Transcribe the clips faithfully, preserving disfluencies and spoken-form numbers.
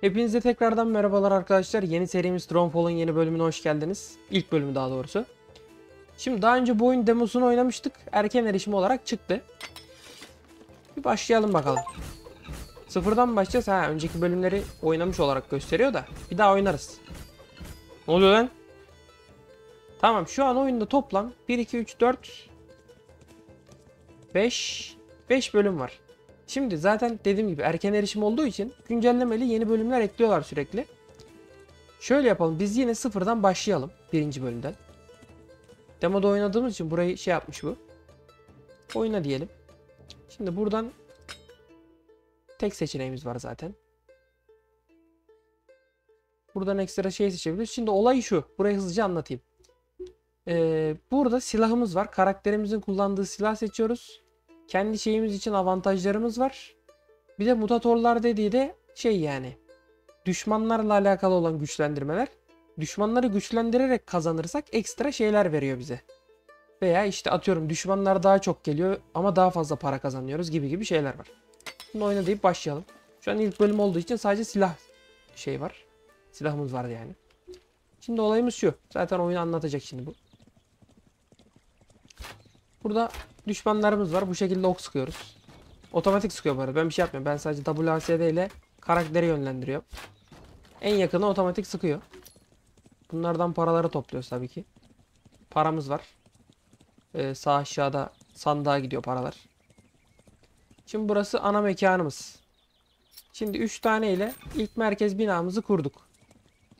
Hepinize tekrardan merhabalar arkadaşlar. Yeni serimiz Thronefall'ın yeni bölümüne hoş geldiniz. İlk bölümü daha doğrusu. Şimdi daha önce bu oyun demosunu oynamıştık. Erken erişim olarak çıktı. Bir başlayalım bakalım. Sıfırdan başlayacağız. Ha, önceki bölümleri oynamış olarak gösteriyor da. Bir daha oynarız. Ne oluyor lan? Tamam, şu an oyunda toplam bir, iki, üç, dört, beş, beş bölüm var. Şimdi zaten dediğim gibi erken erişim olduğu için güncellemeli yeni bölümler ekliyorlar sürekli. Şöyle yapalım, biz yine sıfırdan başlayalım birinci bölümden. Demoda oynadığımız için burayı şey yapmış bu. Oyna diyelim. Şimdi buradan tek seçeneğimiz var zaten. Buradan ekstra şey seçebiliriz. Şimdi olay şu, burayı hızlıca anlatayım. Ee, burada silahımız var. Karakterimizin kullandığı silah seçiyoruz. Kendi şeyimiz için avantajlarımız var. Bir de mutatorlar dediği de şey yani. Düşmanlarla alakalı olan güçlendirmeler. Düşmanları güçlendirerek kazanırsak ekstra şeyler veriyor bize. Veya işte atıyorum düşmanlar daha çok geliyor ama daha fazla para kazanıyoruz gibi gibi şeyler var. Şimdi oyna deyip başlayalım. Şu an ilk bölüm olduğu için sadece silah şey var. Silahımız vardı yani. Şimdi olayımız şu. Zaten oyunu anlatacak şimdi bu. Burada düşmanlarımız var. Bu şekilde ok sıkıyoruz. Otomatik sıkıyor bu arada. Ben bir şey yapmıyorum. Ben sadece W A S D ile karakteri yönlendiriyorum. En yakını otomatik sıkıyor. Bunlardan paraları topluyoruz tabii ki. Paramız var. Ee, sağ aşağıda sandığa gidiyor paralar. Şimdi burası ana mekanımız. Şimdi üç tane ile ilk merkez binamızı kurduk.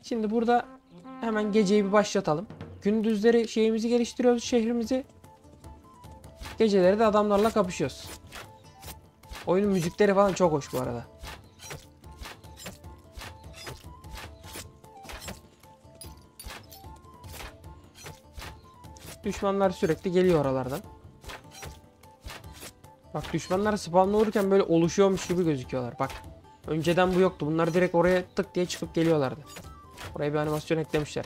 Şimdi burada hemen geceyi bir başlatalım. Gündüzleri şeyimizi geliştiriyoruz, şehrimizi. Geceleri de adamlarla kapışıyoruz. Oyunun müzikleri falan çok hoş bu arada. Düşmanlar sürekli geliyor oralardan. Bak düşmanlar spawnla olurken böyle oluşuyormuş gibi gözüküyorlar. Bak önceden bu yoktu. Bunlar direkt oraya tık diye çıkıp geliyorlardı. Oraya bir animasyon eklemişler.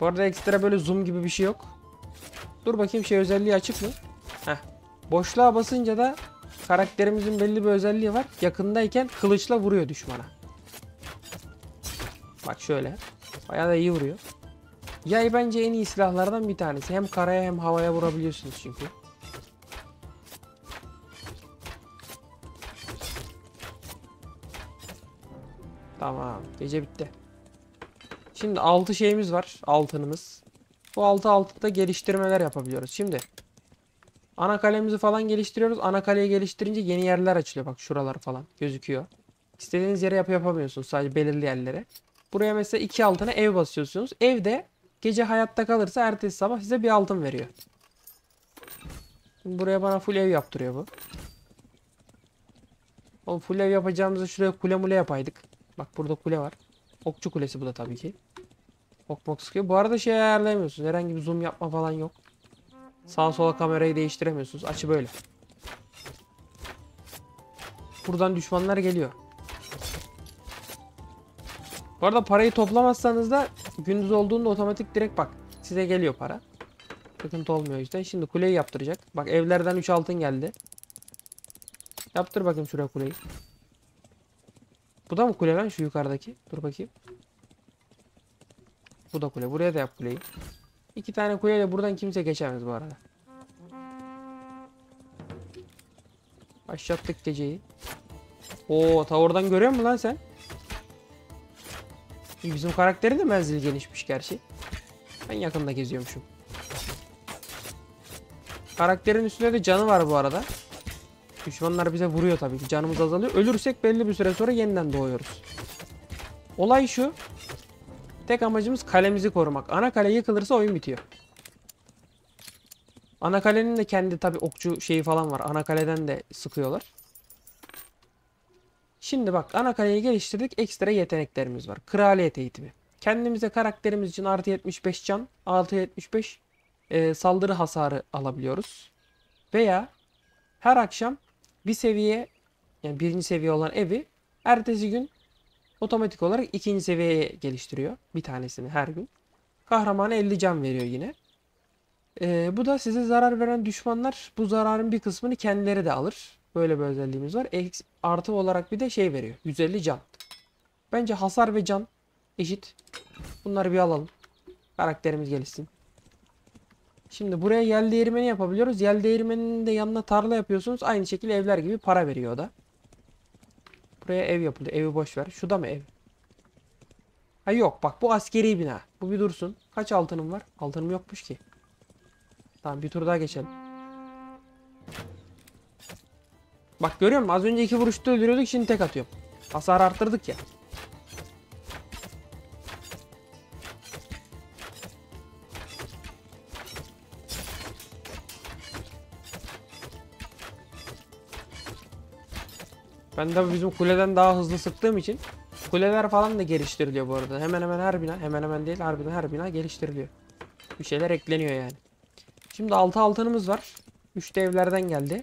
Bu arada ekstra böyle zoom gibi bir şey yok. Dur bakayım, şey özelliği açık mı? Heh. Boşluğa basınca da karakterimizin belli bir özelliği var. Yakındayken kılıçla vuruyor düşmana. Bak şöyle. Bayağı da iyi vuruyor. Yay bence en iyi silahlardan bir tanesi. Hem karaya hem havaya vurabiliyorsunuz çünkü. Tamam. Gece bitti. Şimdi altı şeyimiz var. Altınımız. Bu altı altıda geliştirmeler yapabiliyoruz. Şimdi ana kalemizi falan geliştiriyoruz. Ana kaleyi geliştirince yeni yerler açılıyor. Bak şuralar falan gözüküyor. İstediğiniz yere yapı yapamıyorsunuz. Sadece belirli yerlere. Buraya mesela iki altına ev basıyorsunuz. Evde gece hayatta kalırsa ertesi sabah size bir altın veriyor. Şimdi buraya bana full ev yaptırıyor bu. Oğlum full ev yapacağımızda şuraya kule mule yapaydık. Bak burada kule var. Okçu kulesi bu da tabii ki. Ok mok sıkıyor. Bu arada şey ayarlayamıyorsunuz. Herhangi bir zoom yapma falan yok. Sağa sola kamerayı değiştiremiyorsunuz. Açı böyle. Buradan düşmanlar geliyor. Bu arada parayı toplamazsanız da gündüz olduğunda otomatik direkt bak size geliyor para. Sıkıntı olmuyor işte. Şimdi kuleyi yaptıracak. Bak evlerden üç altın geldi. Yaptır bakayım şuraya kuleyi. Bu da mı kule lan şu yukarıdaki? Dur bakayım. Bu da kule. Buraya da yap kuleyi. İki tane kuleyle buradan kimse geçemez bu arada. Başlattık geceyi. Oo, ta oradan görüyor musun lan sen? Bizim karakterin de menzili genişmiş gerçi. Ben yakında geziyormuşum. Karakterin üstünde de canı var bu arada. Düşmanlar bize vuruyor tabii ki. Canımız azalıyor. Ölürsek belli bir süre sonra yeniden doğuyoruz. Olay şu. Tek amacımız kalemizi korumak. Ana kale yıkılırsa oyun bitiyor. Ana kalenin de kendi tabii okçu şeyi falan var. Ana kaleden de sıkıyorlar. Şimdi bak ana kaleyi geliştirdik. Ekstra yeteneklerimiz var. Kraliyet eğitimi. Kendimize karakterimiz için artı yetmiş beş can, artı yetmiş beş e, saldırı hasarı alabiliyoruz. Veya her akşam bir seviye, yani birinci seviye olan evi ertesi gün otomatik olarak ikinci seviyeye geliştiriyor. Bir tanesini her gün. Kahramana elli can veriyor yine. Ee, bu da size zarar veren düşmanlar bu zararın bir kısmını kendileri de alır. Böyle bir özelliğimiz var. Eksi, artı olarak bir de şey veriyor. yüz elli can. Bence hasar ve can eşit. Bunları bir alalım. Karakterimiz gelişsin. Şimdi buraya yel değirmeni yapabiliyoruz. Yel değirmeninin de yanına tarla yapıyorsunuz. Aynı şekilde evler gibi para veriyor o da. Buraya ev yapıldı. Evi boş ver. Şu da mı ev? Ha yok bak, bu askeri bina. Bu bir dursun. Kaç altınım var? Altınım yokmuş ki. Tamam, bir tur daha geçelim. Bak görüyor musun? Az önce iki vuruşta öldürüyorduk. Şimdi tek atıyorum. Hasar arttırdık ya. Ben de bizim kuleden daha hızlı sıktığım için kuleler falan da geliştiriliyor bu arada. Hemen hemen her bina, hemen hemen değil, harbiden her bina geliştiriliyor. Bir şeyler ekleniyor yani. Şimdi altı altınımız var. üç de evlerden geldi.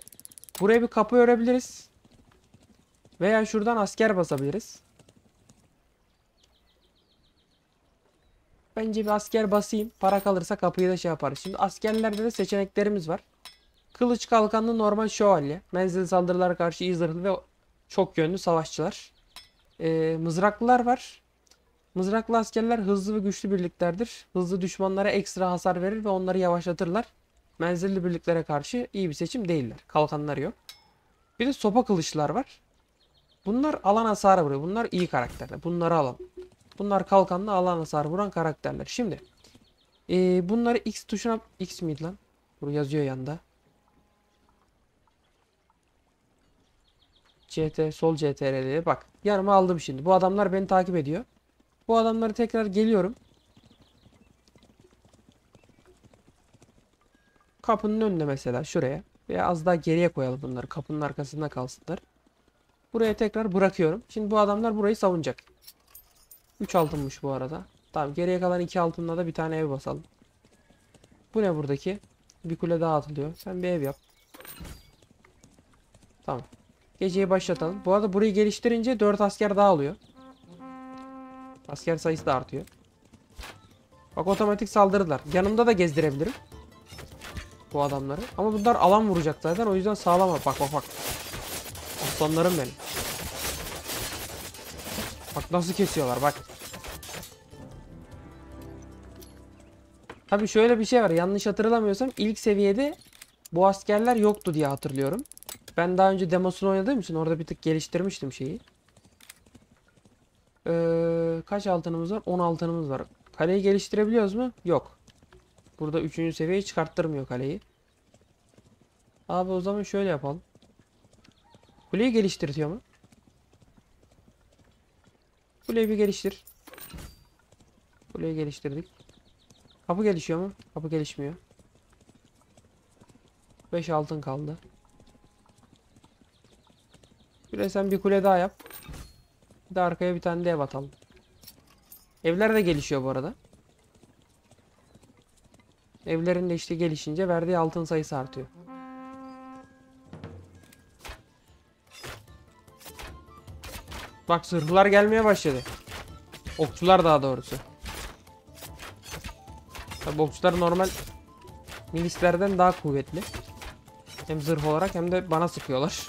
Buraya bir kapı örebiliriz. Veya şuradan asker basabiliriz. Bence bir asker basayım. Para kalırsa kapıyı da şey yaparız. Şimdi askerlerde de seçeneklerimiz var. Kılıç kalkanlı normal şövalye. Menzil saldırılara karşı iyi zırhlı ve çok yönlü savaşçılar. Ee, mızraklılar var. Mızraklı askerler hızlı ve güçlü birliklerdir. Hızlı düşmanlara ekstra hasar verir ve onları yavaşlatırlar. Menzilli birliklere karşı iyi bir seçim değiller. Kalkanları yok. Bir de sopa kılıçlar var. Bunlar alan hasarı vuruyor. Bunlar iyi karakterler. Bunları alalım. Bunlar kalkanlı alan hasarı vuran karakterler. Şimdi ee, bunları X tuşuna... X miydi lan? Bunu yazıyor yanında. C T, sol C T R'de bak. Yanıma aldım şimdi. Bu adamlar beni takip ediyor. Bu adamları tekrar geliyorum. Kapının önüne mesela şuraya. Veya az daha geriye koyalım bunları. Kapının arkasında kalsınlar. Buraya tekrar bırakıyorum. Şimdi bu adamlar burayı savunacak. üç altınmış bu arada. Tamam, geriye kalan iki altınla da bir tane ev basalım. Bu ne buradaki? Bir kule daha atılıyor. Sen bir ev yap. Tamam. Geceyi başlatalım. Bu arada burayı geliştirince dört asker daha alıyor. Asker sayısı da artıyor. Bak otomatik saldırdılar. Yanımda da gezdirebilirim bu adamları. Ama bunlar alan vuracak zaten. O yüzden sağlam. Bak bak bak. Aslanlarım benim. Bak nasıl kesiyorlar bak. Tabii şöyle bir şey var. Yanlış hatırlamıyorsam ilk seviyede bu askerler yoktu diye hatırlıyorum. Ben daha önce demosunu oynadığım için orada bir tık geliştirmiştim şeyi. Ee, kaç altınımız var? on altınımız var. Kaleyi geliştirebiliyoruz mu? Yok. Burada üçüncü seviyeyi çıkarttırmıyor kaleyi. Abi o zaman şöyle yapalım. Kuleyi geliştiriyor mu? Kuleyi bir geliştir. Kuleyi geliştirdik. Kapı gelişiyor mu? Kapı gelişmiyor. beş altın kaldı. Şuraya sen bir kule daha yap. Bir de arkaya bir tane de ev atalım. Evler de gelişiyor bu arada. Evlerin de işte gelişince verdiği altın sayısı artıyor. Bak zırhlar gelmeye başladı. Okçular daha doğrusu. Tabii okçular normal milislerden daha kuvvetli. Hem zırh olarak hem de bana sıkıyorlar.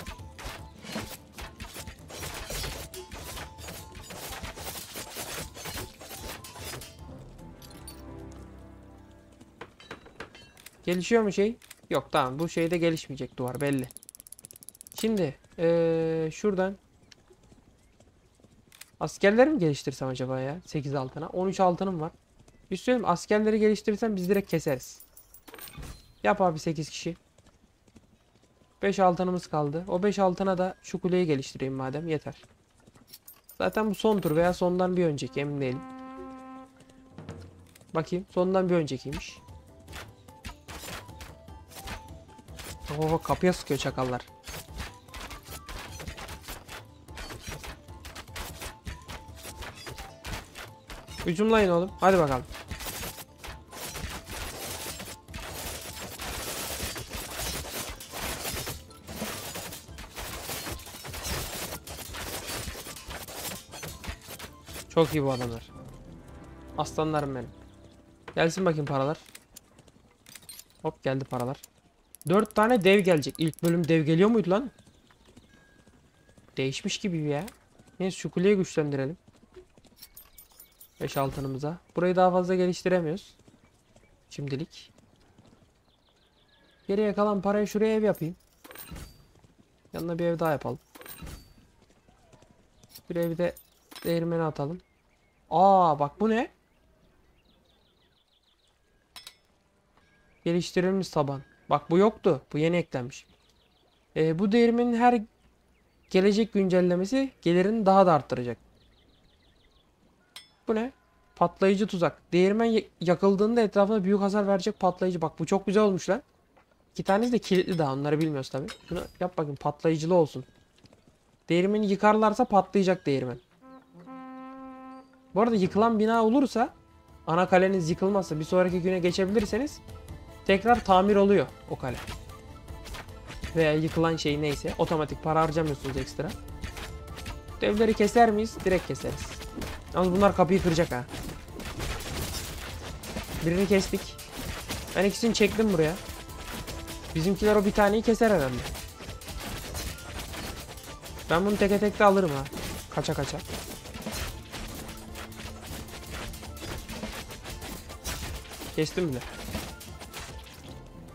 Gelişiyor mu şey? Yok tamam, bu şeyde gelişmeyecek duvar belli. Şimdi ee, şuradan askerleri mi geliştirsem acaba ya? sekiz altına. on üç altınım var. Bir söyleyeyim, askerleri geliştirsem biz direkt keseriz. Yap abi sekiz kişi. beş altınımız kaldı. O beş altına da şu kuleyi geliştireyim madem, yeter. Zaten bu son tur veya sondan bir önceki, emin değilim. Bakayım, sondan bir öncekiymiş. Oho, kapıya sıkıyor çakallar. Hücumlayın oğlum. Hadi bakalım. Çok iyi bu adamlar. Aslanlarım benim. Gelsin bakayım paralar. Hop geldi paralar. dört tane dev gelecek. İlk bölüm dev geliyor muydu lan? değişmiş gibi ya. Neyse şu kuleyi güçlendirelim. beş altınımıza. Burayı daha fazla geliştiremiyoruz şimdilik. Geriye kalan parayı şuraya ev yapayım. Yanına bir ev daha yapalım. Bir evi de değirmene atalım. Aa bak bu ne? Geliştirilmiş taban. Bak bu yoktu. Bu yeni eklenmiş. Ee, bu değirmenin her gelecek güncellemesi gelirini daha da arttıracak. Bu ne? Patlayıcı tuzak. Değirmen yakıldığında etrafına büyük hasar verecek patlayıcı. Bak bu çok güzel olmuş lan. İki tanesi de kilitli daha. Onları bilmiyoruz tabii. Şunu yap bakayım. Patlayıcılı olsun. Değirmeni yıkarlarsa patlayacak değirmen. Bu arada yıkılan bina olursa, ana kaleniz yıkılmazsa, bir sonraki güne geçebilirseniz tekrar tamir oluyor o kale. Veya yıkılan şey neyse. Otomatik para harcamıyorsunuz ekstra. Devleri keser miyiz? Direkt keseriz. Yalnız bunlar kapıyı kıracak ha. Birini kestik. Ben ikisini çektim buraya. Bizimkiler o bir taneyi keser herhalde. Ben bunu teke tek de alırım ha. Kaça kaça. Kestim bile.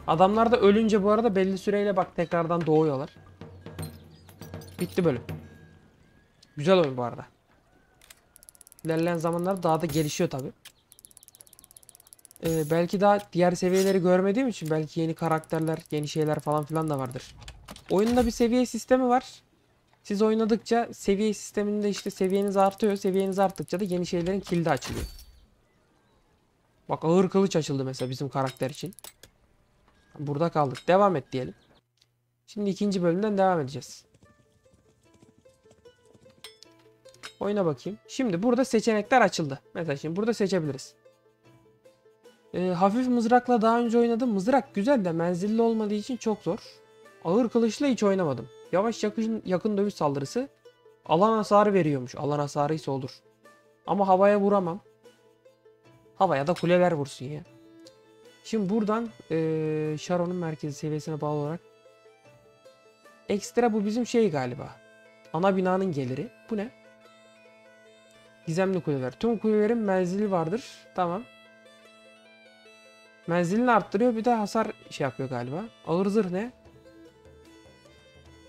Adamlar da ölünce bu arada belli süreyle bak tekrardan doğuyorlar. Bitti bölüm. Güzel oyun bu arada. İlerleyen zamanlarda daha da gelişiyor tabi. Ee, belki daha diğer seviyeleri görmediğim için belki yeni karakterler, yeni şeyler falan filan da vardır. Oyunda bir seviye sistemi var. Siz oynadıkça seviye sisteminde işte seviyeniz artıyor. Seviyeniz arttıkça da yeni şeylerin kilidi açılıyor. Bak ağır kılıç açıldı mesela bizim karakter için. Burada kaldık. Devam et diyelim. Şimdi ikinci bölümden devam edeceğiz. Oyuna bakayım. Şimdi burada seçenekler açıldı. Mesela şimdi burada seçebiliriz. Ee, hafif mızrakla daha önce oynadım. Mızrak güzel de menzilli olmadığı için çok zor. Ağır kılıçla hiç oynamadım. Yavaş yakın, yakın dövüş saldırısı. Alan hasarı veriyormuş. Alan hasarıysa olur. Ama havaya vuramam. Havaya da kuleler vursun ya. Şimdi buradan ee, Sharon'un merkezi seviyesine bağlı olarak ekstra bu bizim şey galiba. Ana binanın geliri. Bu ne? Gizemli kuleler. Tüm kulelerin menzili vardır. Tamam. Menzilini arttırıyor. Bir de hasar şey yapıyor galiba. Ağır zırh ne?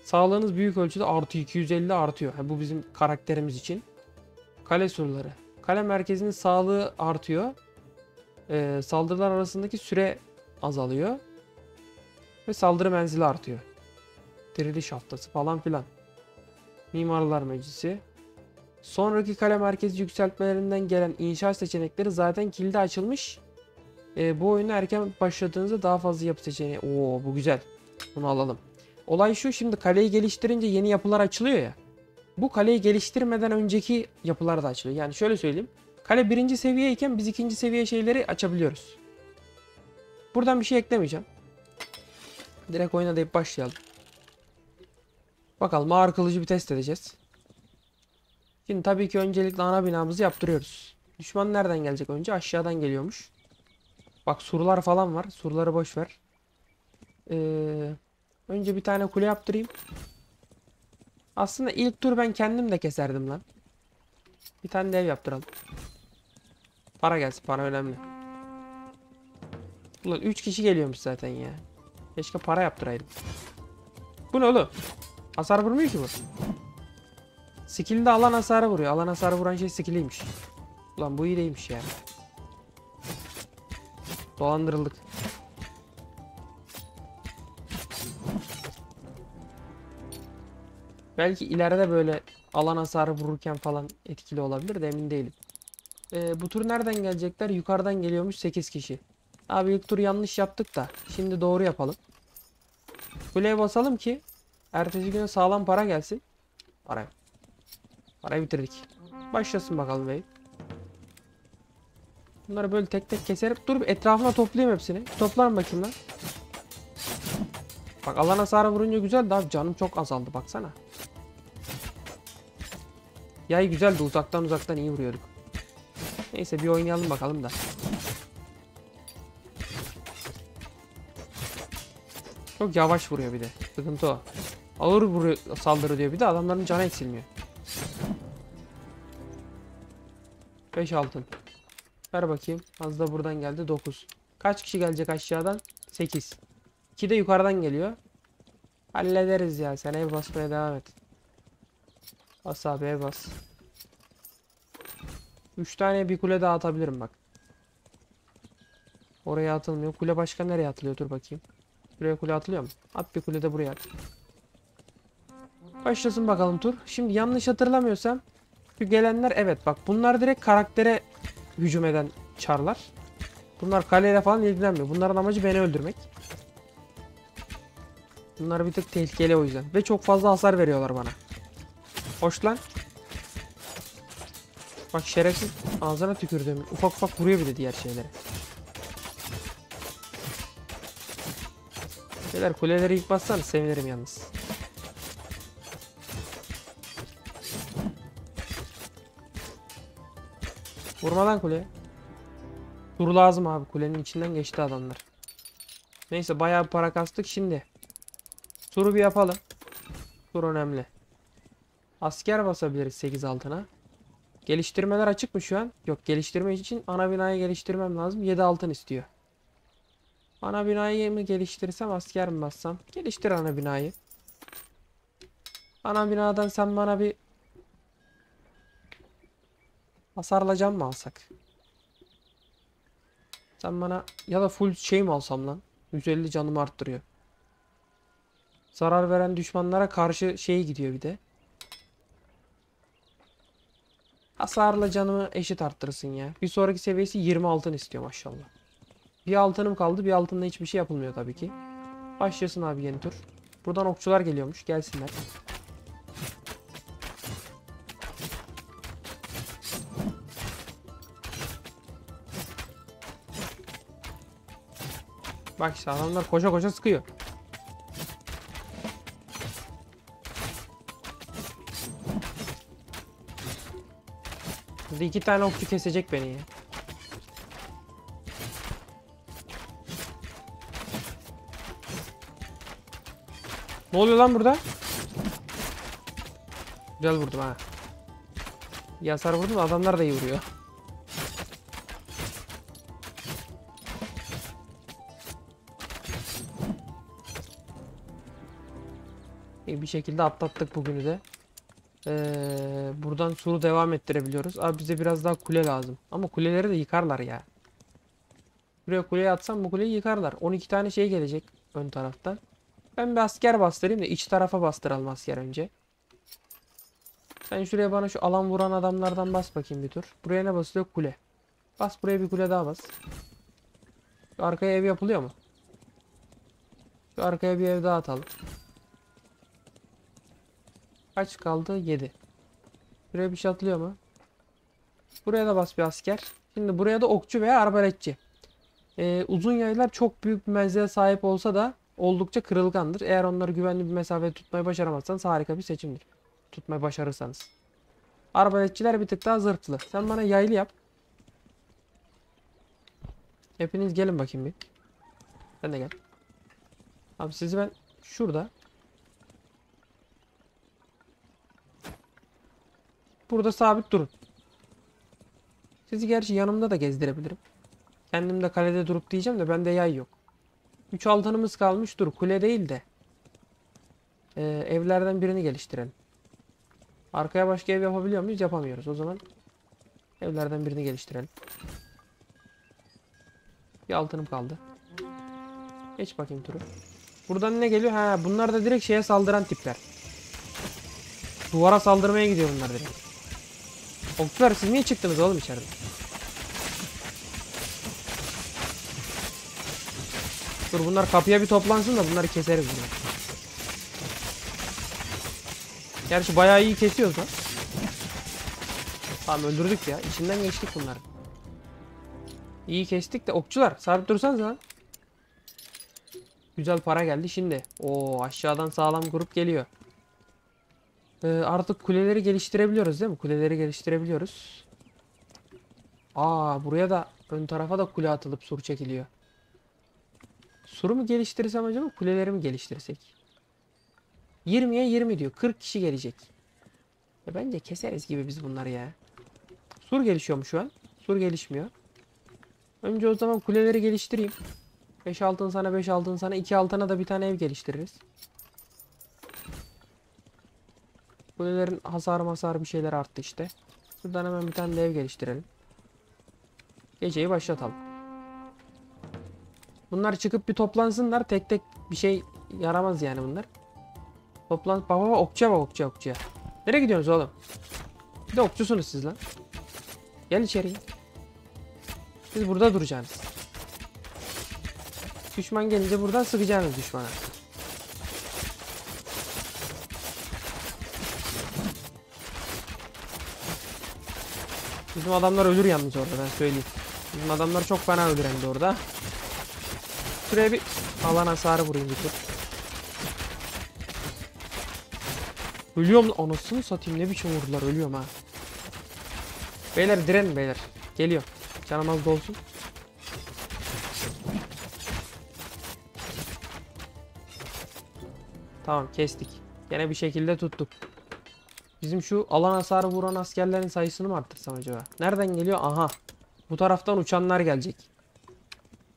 Sağlığınız büyük ölçüde artı iki yüz elli artıyor. Yani bu bizim karakterimiz için. Kale surları. Kale merkezinin sağlığı artıyor. Ee, saldırılar arasındaki süre azalıyor. Ve saldırı menzili artıyor. Diriliş haftası falan filan. Mimarlar Meclisi. Sonraki kale merkezi yükseltmelerinden gelen inşaat seçenekleri zaten kilidi açılmış. Ee, bu oyunu erken başladığınızda daha fazla yapı seçeneği. Oo bu güzel. Bunu alalım. Olay şu, şimdi kaleyi geliştirince yeni yapılar açılıyor ya. Bu kaleyi geliştirmeden önceki yapılar da açılıyor. Yani şöyle söyleyeyim. Kale birinci seviye iken biz ikinci seviye şeyleri açabiliyoruz. Buradan bir şey eklemeyeceğim. Direkt oyuna deyip başlayalım. Bakalım ağır kılıcı bir test edeceğiz. Şimdi tabii ki öncelikle ana binamızı yaptırıyoruz. Düşman nereden gelecek önce? Aşağıdan geliyormuş. Bak surlar falan var. Surları boş ver. Ee, önce bir tane kule yaptırayım. Aslında ilk tur ben kendim de keserdim lan. Bir tane de ev yaptıralım. Para gelsin. Para önemli. Ulan üç kişi geliyormuş zaten ya. Keşke para yaptıraydım. Bu ne oğlum? Hasar vurmuyor ki bu. Skill'de alan hasarı vuruyor. Alan hasarı vuran şey skill'iymiş. Ulan bu iyi değilmiş yani. Dolandırıldık. Belki ileride böyle alan hasarı vururken falan etkili olabilir de emin değilim. Ee, bu tur nereden gelecekler? Yukarıdan geliyormuş sekiz kişi. Abi ilk tur yanlış yaptık da. Şimdi doğru yapalım. Kuleye basalım ki ertesi güne sağlam para gelsin. Parayı. Parayı bitirdik. Başlasın bakalım bey. Bunları böyle tek tek keserim. Dur etrafına toplayayım hepsini. Toplarım bakayım lan. Bak alan hasarı vurunca güzeldi abi. Canım çok azaldı baksana. Yay güzeldi. Uzaktan uzaktan iyi vuruyorduk. Neyse bir oynayalım bakalım da. Çok yavaş vuruyor bir de. Sıkıntı o. Ağır vuruyor, saldırı diyor. Bir de adamların canı eksilmiyor. beş altın. Ver bakayım. Az da buradan geldi. dokuz. Kaç kişi gelecek aşağıdan? sekiz. iki de yukarıdan geliyor. Hallederiz ya. Sen ev basmaya devam et. Bas abi, ev bas. üç tane bir kule daha atabilirim bak. Oraya atılmıyor. Kule başka nereye atılıyor? Dur bakayım. Buraya kule atılıyor mu? At bir kule de buraya at. Başlasın bakalım tur. Şimdi yanlış hatırlamıyorsam şu gelenler, evet bak bunlar direkt karaktere hücum eden çarlar. Bunlar kaleyle falan ilgilenmiyor. Bunların amacı beni öldürmek. Bunlar bir tık tehlikeli o yüzden. Ve çok fazla hasar veriyorlar bana. Hoş lan. Bak şerefsiz, ağzına tükürdüm. Ufak ufak vuruyor bir de diğer şeylere. Şeyler, kuleleri ilk bassanız sevinirim yalnız. Vurma lan kuleye. Dur lazım abi, kulenin içinden geçti adamlar. Neyse bayağı bir para kastık şimdi. Turu bir yapalım. Tur önemli. Asker basabiliriz sekiz altına. Geliştirmeler açık mı şu an? Yok, geliştirme için ana binayı geliştirmem lazım. yedi altın istiyor. Ana binayı mı geliştirsem, asker mi bassam? Geliştir ana binayı. Ana binadan sen bana bir hasarla can mı alsak? Sen bana ya da full şey mi alsam lan? yüz elli canımı arttırıyor. Zarar veren düşmanlara karşı şey gidiyor bir de. Hasarla canımı eşit arttırsın ya. Bir sonraki seviyesi yirmi altın istiyor maşallah. Bir altınım kaldı. Bir altında hiçbir şey yapılmıyor tabii ki. Başlasın abi yeni tur. Buradan okçular geliyormuş. Gelsinler. Bak işte adamlar koşa koşa sıkıyor. İki tane okçu kesecek beni ya. Ne oluyor lan burada? Güzel vurdum ha. Yasar vurdum, adamlar da iyi vuruyor. İyi bir şekilde atlattık bugünü de. Ee, buradan suru devam ettirebiliyoruz. Abi bize biraz daha kule lazım. Ama kuleleri de yıkarlar ya. Buraya kuleyi atsam bu kuleyi yıkarlar. on iki tane şey gelecek ön taraftan. Ben bir asker bastırayım da iç tarafa bastıralım asker önce. Sen şuraya bana şu alan vuran adamlardan bas bakayım bir tur. Buraya ne basılıyor? Kule. Bas buraya bir kule daha bas. Şu arkaya ev yapılıyor mu? Şu arkaya bir ev daha atalım. Kaç kaldı? yedi. Buraya bir şey atılıyor mu? Buraya da bas bir asker. Şimdi buraya da okçu veya arbaletçi. Ee, uzun yaylar çok büyük bir menzile sahip olsa da oldukça kırılgandır. Eğer onları güvenli bir mesafede tutmayı başaramazsanız harika bir seçimdir. Tutmayı başarırsanız. Arbaletçiler bir tık daha zırhlı. Sen bana yaylı yap. Hepiniz gelin bakayım bir. Sen de gel. Abi sizi ben şurada. Burada sabit durun. Sizi gerçi yanımda da gezdirebilirim. Kendim de kalede durup diyeceğim de bende yay yok. üç altınımız kalmış. Dur kule değil de. Ee, evlerden birini geliştirelim. Arkaya başka ev yapabiliyor muyuz? Yapamıyoruz. O zaman evlerden birini geliştirelim. Bir altınım kaldı. Geç bakayım turu. Buradan ne geliyor? Ha, bunlar da direkt şeye saldıran tipler. Duvara saldırmaya gidiyor bunlar direkt. Okçular siz niye çıktınız oğlum içeride? Dur bunlar kapıya bir toplansın da bunları keseriz. Bunları. Gerçi bayağı iyi kesiyoruz lan. Tamam öldürdük ya. İçinden geçtik bunları. İyi kestik de okçular sabit dursanız lan. Güzel para geldi şimdi. Oo aşağıdan sağlam grup geliyor. Artık kuleleri geliştirebiliyoruz değil mi? Kuleleri geliştirebiliyoruz. Aa buraya da ön tarafa da kule atılıp sur çekiliyor. Suru mu geliştirsem acaba? Kuleleri mi geliştirsek? yirmiye yirmi diyor. kırk kişi gelecek. E bence keseriz gibi biz bunları ya. Sur gelişiyor mu şu an? Sur gelişmiyor. Önce o zaman kuleleri geliştireyim. beş altın sana, beş altın sana. iki altına da bir tane ev geliştiririz. Kulelerin hasar masar bir şeyler arttı işte. Şuradan hemen bir tane de ev geliştirelim. Geceyi başlatalım. Bunlar çıkıp bir toplansınlar. Tek tek bir şey yaramaz yani bunlar. Toplan... Baba baba okçuya bak, okçuya okçuya. Nereye gidiyorsunuz oğlum? Bir de okçusunuz siz lan. Gel içeriye. Siz burada duracaksınız. Düşman gelince buradan sıkacaksınız düşmana. Bizim adamlar ölür yalnız orada, ben söyleyeyim. Bizim adamlar çok fena ölür hem de orada. Şuraya bir alan hasarı vurayım bir tur. Ölüyorum lan, anasını satayım ne biçim vurdular, ölüyorum ha. Beyler direnin beyler. Geliyor. Canım az dolsun. Tamam kestik. Yine bir şekilde tuttuk. Bizim şu alan hasarı vuran askerlerin sayısını mı arttırsam acaba? Nereden geliyor? Aha. Bu taraftan uçanlar gelecek.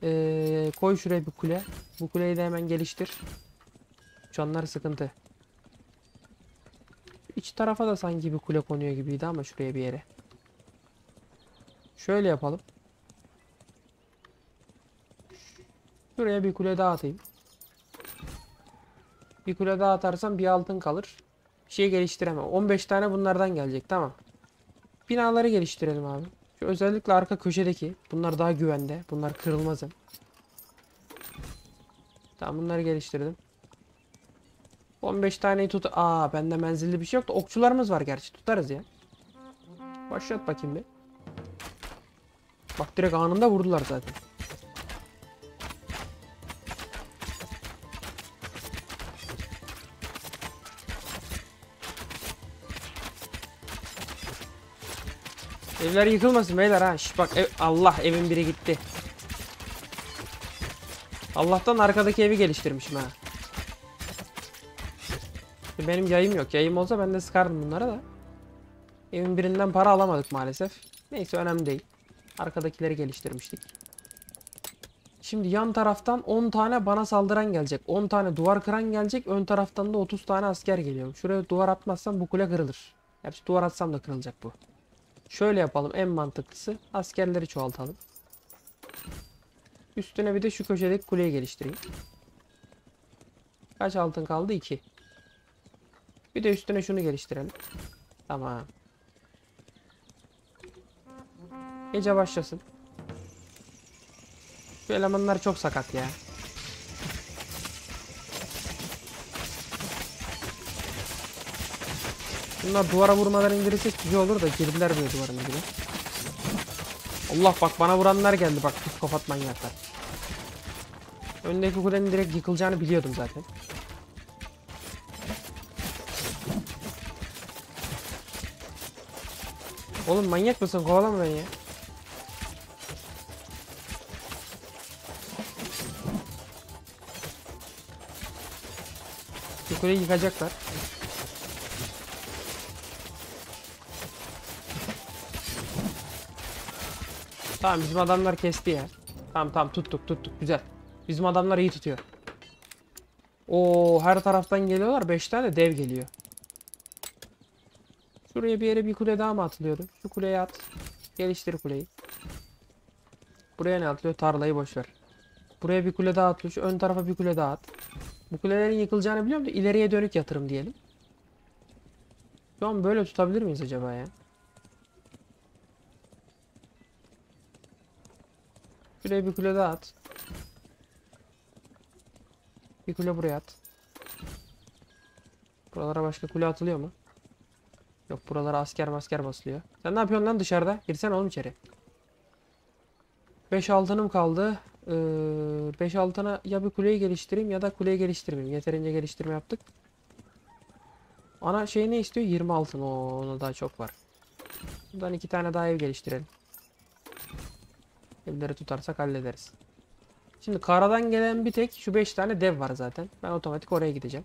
Ee, koy şuraya bir kule. Bu kuleyi de hemen geliştir. Uçanlar sıkıntı. İç tarafa da sanki bir kule konuyor gibiydi ama şuraya bir yere. Şöyle yapalım. Şuraya bir kule daha atayım. Bir kule daha atarsam bir altın kalır. Bir şey geliştiremem. on beş tane bunlardan gelecek, tamam. Binaları geliştirelim abi. Şu özellikle arka köşedeki. Bunlar daha güvende. Bunlar kırılmazım. Tamam bunları geliştirdim. on beş taneyi tut. Aa bende menzilli bir şey yok da okçularımız var gerçi. Tutarız ya. Başlat bakayım bir. Bak direkt anında vurdular zaten. Evler yıkılmasın beyler ha. Şş, bak ev, Allah evin biri gitti. Allah'tan arkadaki evi geliştirmişim ha. Benim yayım yok. Yayım olsa ben de sıkardım bunlara da. Evin birinden para alamadık maalesef. Neyse önemli değil. Arkadakileri geliştirmiştik. Şimdi yan taraftan on tane bana saldıran gelecek. on tane duvar kıran gelecek. Ön taraftan da otuz tane asker geliyor. Şuraya duvar atmazsam bu kule kırılır. Gerçi duvar atsam da kırılacak bu. Şöyle yapalım, en mantıklısı askerleri çoğaltalım. Üstüne bir de şu köşedeki kuleyi geliştireyim. Kaç altın kaldı? iki. Bir de üstüne şunu geliştirelim. Tamam. Gece başlasın. Bu elemanlar çok sakat ya. Bunlar duvara vurmadan indirirsek güzel olur da girdiler böyle duvarın gibi. Allah bak bana vuranlar geldi bak, psikopat manyaklar. Öndeki kulenin direkt yıkılacağını biliyordum zaten. Oğlum manyak mısın, kovalama beni ya. Bu kuleyi yıkacaklar. Tamam bizim adamlar kesti ya. Tamam tamam tuttuk tuttuk, güzel. Bizim adamlar iyi tutuyor. Oo her taraftan geliyorlar, beş tane dev geliyor. Şuraya bir yere bir kule daha mı atılıyordu? Şu kuleye at. Geliştir kuleyi. Buraya ne atlıyor? Tarlayı boşver. Buraya bir kule daha atılıyor. Şu ön tarafa bir kule daha at. Bu kulelerin yıkılacağını biliyorum da ileriye dönük yatırım diyelim. Şu an böyle tutabilir miyiz acaba ya? Şuraya bir kule daha at. Bir kule buraya at. Buralara başka kule atılıyor mu? Yok, buralara asker masker basılıyor. Sen ne yapıyorsun lan dışarıda? Girsene oğlum içeri. beş altınım kaldı. beş ee, altına ya bir kuleyi geliştireyim ya da kuleyi geliştirmeyeyim. Yeterince geliştirme yaptık. Ana şey ne istiyor? yirmi altın. Oo, ona daha çok var. Buradan iki tane daha ev geliştirelim. Evleri tutarsak hallederiz. Şimdi karadan gelen bir tek şu beş tane dev var zaten. Ben otomatik oraya gideceğim.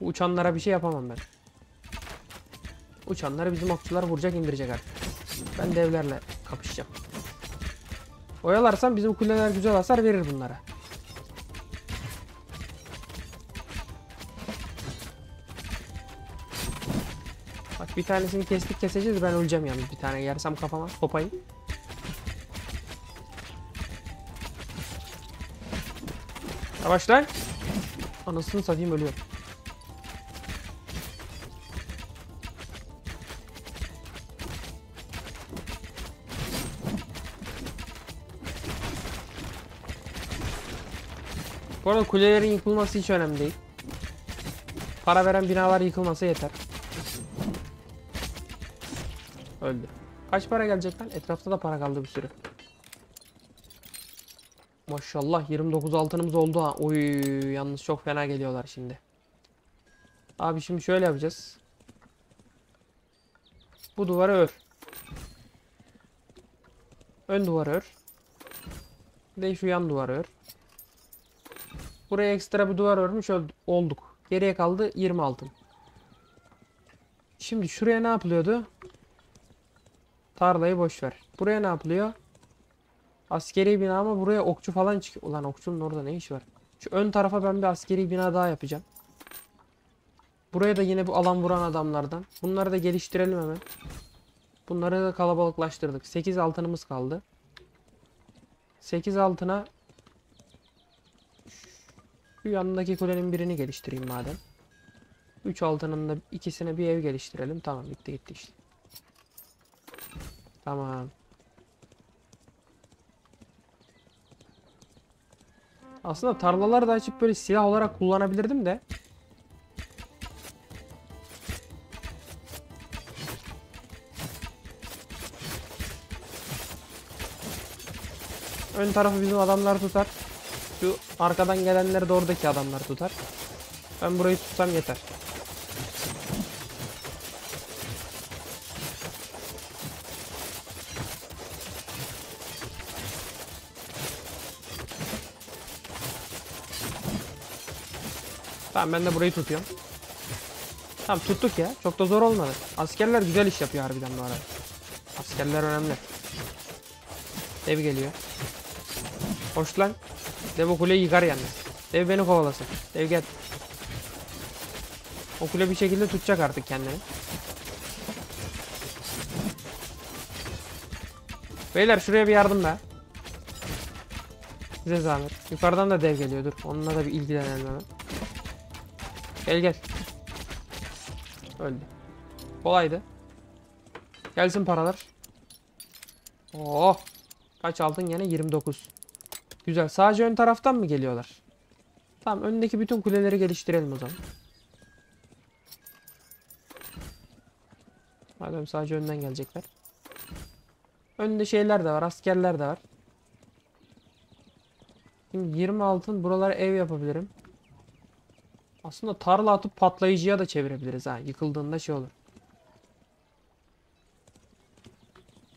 Bu uçanlara bir şey yapamam ben. Uçanları bizim okçular vuracak, indirecek artık. Ben de evlerle kapışacağım. Oyalarsan bizim kuleler güzel hasar verir bunlara. Bak bir tanesini kestik, keseceğiz, ben öleceğim yalnız bir tane yersem kafama kopayım. Yavaş lan. Anasını satayım, ölüyor. Bu arada kulelerin yıkılması hiç önemli değil. Para veren binalar yıkılması yeter. Öldü. Kaç para gelecek lan? Etrafta da para kaldı bir sürü. Maşallah yirmi dokuz altınımız oldu ha. Oy, yalnız çok fena geliyorlar şimdi. Abi şimdi şöyle yapacağız. Bu duvarı ör. Ön duvarı ör. Bir de şu yan duvarı ör. Buraya ekstra bir duvar örmüş olduk. Geriye kaldı yirmi altın. Şimdi şuraya ne yapılıyordu? Tarlayı boş ver. Buraya ne yapılıyor? Askeri bina, ama buraya okçu falan çıkıyor. Ulan okçunun orada ne işi var? Şu ön tarafa ben bir askeri bina daha yapacağım. Buraya da yine bu alan vuran adamlardan. Bunları da geliştirelim hemen. Bunları da kalabalıklaştırdık. sekiz altınımız kaldı. sekiz altına şu yanındaki kulenin birini geliştireyim madem. üç altının da ikisine bir ev geliştirelim. Tamam, bitti gitti işte. Tamam. Aslında tarlalar da açıp böyle silah olarak kullanabilirdim de. Ön tarafı bizim adamlar tutar. Şu arkadan gelenleri de oradaki adamlar tutar. Ben burayı tutsam yeter. Tamam, ben de burayı tutuyorum. Tamam, tuttuk ya. Çok da zor olmadı. Askerler güzel iş yapıyor harbiden bu arada. Askerler önemli. Dev geliyor. Hoş lan. Dev o kuleyi yıkar yalnız. Dev beni kovalasın. Dev gel. O kule bir şekilde tutacak artık kendini. Beyler şuraya bir yardım be. Size zahmet. Yukarıdan da dev geliyor. Dur, onunla da bir ilgilenelim hemen. Gel gel. Öldü. Kolaydı. Gelsin paralar. Oh. Kaç altın gene? yirmi dokuz. Güzel. Sadece ön taraftan mı geliyorlar? Tamam, öndeki bütün kuleleri geliştirelim o zaman. Madem sadece önden gelecekler. Önde şeyler de var. Askerler de var. Şimdi yirmi altın. Buralara ev yapabilirim. Aslında tarla atıp patlayıcıya da çevirebiliriz ha. Yıkıldığında şey olur.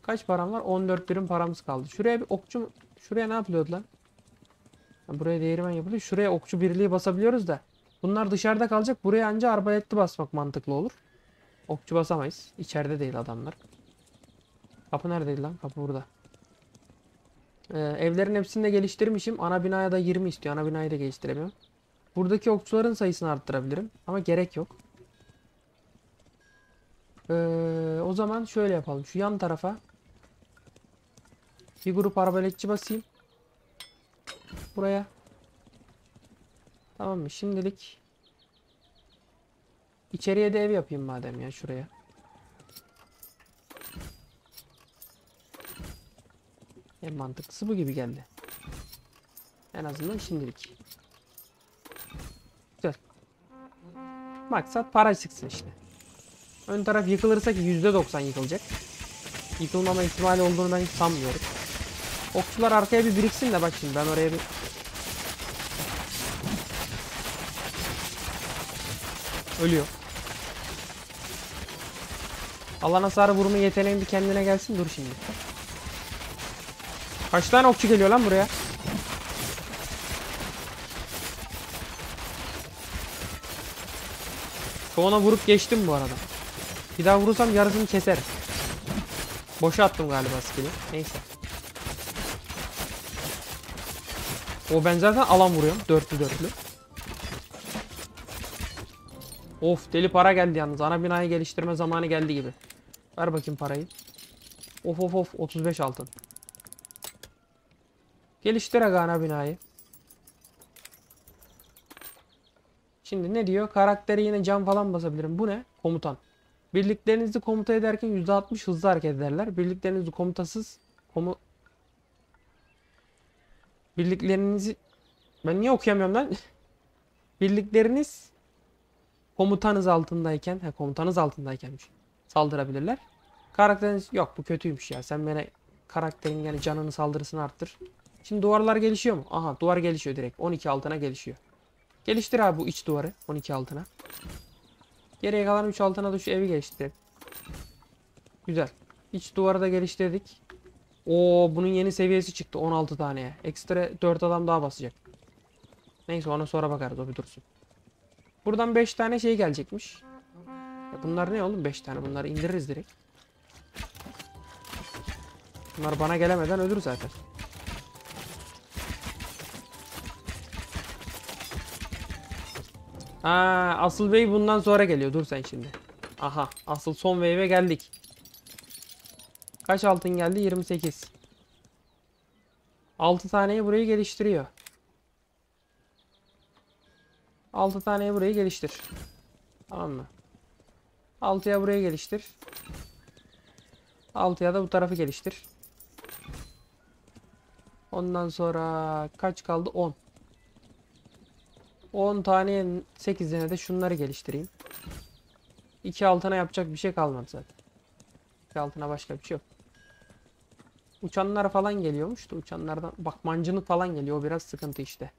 Kaç param var? on dört birim paramız kaldı. Şuraya bir okçu... Şuraya ne yapılıyordu lan? Buraya değirmen yapılıyor. Şuraya okçu birliği basabiliyoruz da. Bunlar dışarıda kalacak. Buraya anca arbaletli basmak mantıklı olur. Okçu basamayız. İçeride değil adamlar. Kapı neredeydi lan? Kapı burada. Ee, evlerin hepsini de geliştirmişim. Ana binaya da yirmi istiyor. Ana binayı da geliştiremiyorum. Buradaki okçuların sayısını arttırabilirim. Ama gerek yok. Ee, o zaman şöyle yapalım. Şu yan tarafa bir grup arbaletçi basayım. Buraya. Tamam mı? Şimdilik içeriye de ev yapayım madem ya, şuraya. En mantıklısı bu gibi geldi. En azından şimdilik. Maksat para çıksın işte. Ön taraf yıkılırsa ki yüzde doksan yıkılacak. Yıkılmama ihtimali olduğunu ben hiç sanmıyorum. Okçular arkaya bir biriksin de bak şimdi ben oraya bir... Ölüyor. Alan hasarı vurma yeteneğim bir kendine gelsin, dur şimdi. Kaç tane okçu geliyor lan buraya? Ona vurup geçtim bu arada. Bir daha vurursam yarısını keserim. Boşa attım galiba skill'i. Neyse. O ben zaten alan vuruyorum. Dörtlü dörtlü. Of, deli para geldi yalnız. Ana binayı geliştirme zamanı geldi gibi. Ver bakayım parayı. Of of of, otuz beş altın. Geliştir aga ana binayı. Şimdi ne diyor? Karakteri yine cam falan basabilirim. Bu ne? Komutan. Birliklerinizi komuta ederken yüzde altmış hızlı hareket ederler. Birliklerinizi komutasız komu... Birliklerinizi... Ben niye okuyamıyorum lan? Birlikleriniz komutanız altındayken... He, komutanız altındaykenmiş. Saldırabilirler. Karakteriniz... Yok, bu kötüymüş ya. Sen bana karakterin yani canını, saldırısını arttır. Şimdi duvarlar gelişiyor mu? Aha, duvar gelişiyor direkt. on iki altına gelişiyor. Geliştir abi bu iç duvarı. on iki altına. Geriye kalan üç altına da şu evi geliştir. Güzel. İç duvarı da geliştirdik. Oo, bunun yeni seviyesi çıktı on altı taneye. Ekstra dört adam daha basacak. Neyse, ona sonra bakarız, o bir dursun. Buradan beş tane şey gelecekmiş. Ya bunlar ne oğlum, beş tane? Bunları indiririz direkt. Bunlar bana gelemeden ölür zaten. Ha, asıl wave bundan sonra geliyor. Dur sen şimdi. Aha, asıl son wave'e geldik. Kaç altın geldi? yirmi sekiz. altı taneyi burayı geliştiriyor. altı taneyi burayı geliştir. Tamam mı? altıya burayı geliştir. altıya da bu tarafı geliştir. Ondan sonra kaç kaldı? on. on taneye sekizine de şunları geliştireyim. iki altına yapacak bir şey kalmadı zaten. iki altına başka bir şey yok. Uçanlar falan geliyormuş da uçanlardan. Bak, mancınık falan geliyor. O biraz sıkıntı işte.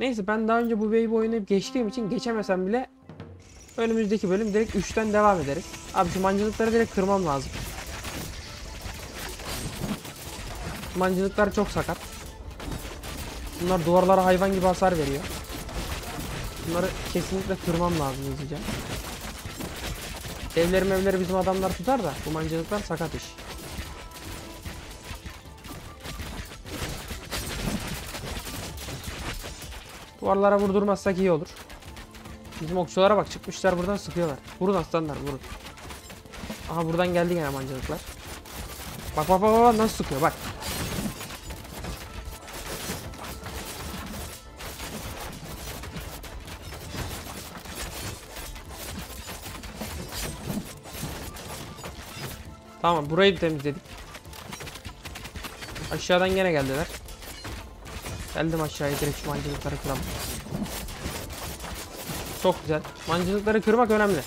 Neyse, ben daha önce bu wave oynayıp geçtiğim için geçemesem bile önümüzdeki bölüm direkt üçten devam ederiz. Abi şu mancınıkları direkt kırmam lazım. Mancınıklar çok sakat. Bunlar duvarlara hayvan gibi hasar veriyor. Bunları kesinlikle kırmam lazım hızlıca. Evleri mevleri bizim adamlar tutar da bu mancınıklar sakat iş. Duvarlara vurdurmazsak iyi olur. Bizim okçulara bak, çıkmışlar buradan sıkıyorlar. Vurun aslanlar, vurun. Aha, buradan geldi gene mancınıklar. Bak bak bak bak nasıl sıkıyor bak. Tamam, burayı temizledik. Aşağıdan gene geldiler. Geldim aşağıya, direkt mancınıkları kıralım. Çok güzel. Mancınıkları kırmak önemli.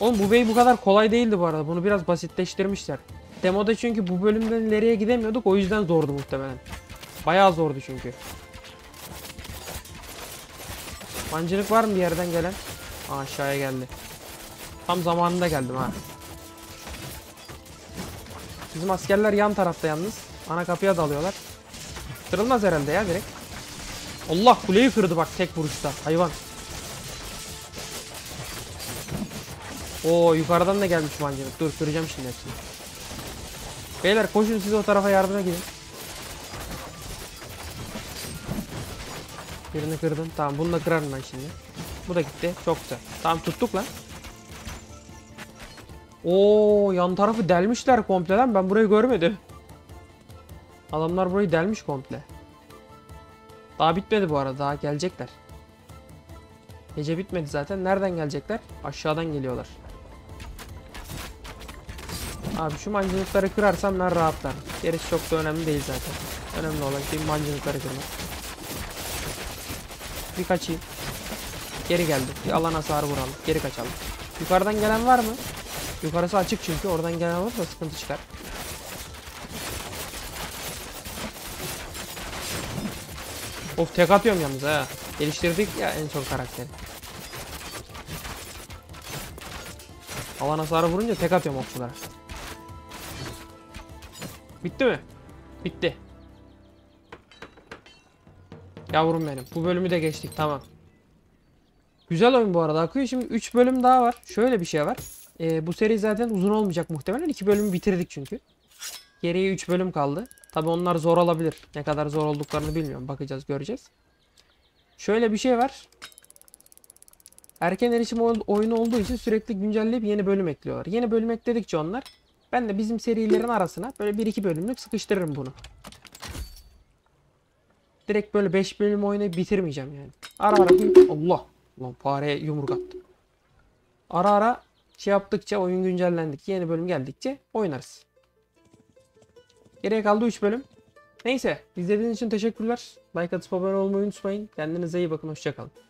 Oğlum bu bey bu kadar kolay değildi bu arada. Bunu biraz basitleştirmişler. Demoda çünkü bu bölümden ileriye gidemiyorduk. O yüzden zordu muhtemelen. Bayağı zordu çünkü. Mancınık var mı bir yerden gelen? Aa, aşağıya geldi. Tam zamanında geldim ha. Bizim askerler yan tarafta yalnız. Ana kapıya dalıyorlar. Kırılmaz herhalde ya direkt. Allah, kuleyi kırdı bak tek vuruşta. Hayvan. Oo, yukarıdan da gelmiş mancınık. Dur, kıracağım şimdi hepsini. Beyler koşun, siz o tarafa yardıma gidin. Birini kırdım. Tamam, bunu da kırarım ben şimdi. Bu da gitti. Çok güzel. Tamam, tuttuk lan. Oo, yan tarafı delmişler komple lan. Ben burayı görmedim. Adamlar burayı delmiş komple. Daha bitmedi bu arada. Daha gelecekler. Gece bitmedi zaten. Nereden gelecekler? Aşağıdan geliyorlar. Abi şu mancınıkları kırarsam ben rahatlarım. Gerisi çok da önemli değil zaten. Önemli olan şey mancınıkları kırmak. Bir kaçayım. Geri geldik. Bir alan hasarı vuralım. Geri kaçalım. Yukarıdan gelen var mı? Yukarısı açık çünkü. Oradan gelen olursa sıkıntı çıkar. Of, tek atıyorum yalnız ha. Geliştirdik ya en son karakteri. Alan hasarı vurunca tek atıyorum okçulara. Bitti mi? Bitti. Yavrum benim. Bu bölümü de geçtik, tamam. Güzel oyun bu arada akıyor. Şimdi üç bölüm daha var. Şöyle bir şey var. Ee, bu seri zaten uzun olmayacak muhtemelen. iki bölümü bitirdik çünkü. Geriye üç bölüm kaldı. Tabi onlar zor olabilir. Ne kadar zor olduklarını bilmiyorum. Bakacağız, göreceğiz. Şöyle bir şey var. Erken erişim oyunu olduğu için sürekli güncelleyip yeni bölüm ekliyorlar. Yeni bölüm ekledikçe onlar, ben de bizim serilerin arasına böyle bir iki bölümlük sıkıştırırım bunu. Direkt böyle beş bölüm oynayıp bitirmeyeceğim yani. Ara ara Allah. Lan fareye yumruk attım. Ara ara şey yaptıkça, oyun güncellendikçe, yeni bölüm geldikçe oynarız. Geriye kaldı üç bölüm. Neyse, izlediğiniz için teşekkürler. Like atıp abone olmayı unutmayın. Kendinize iyi bakın. Hoşça kalın.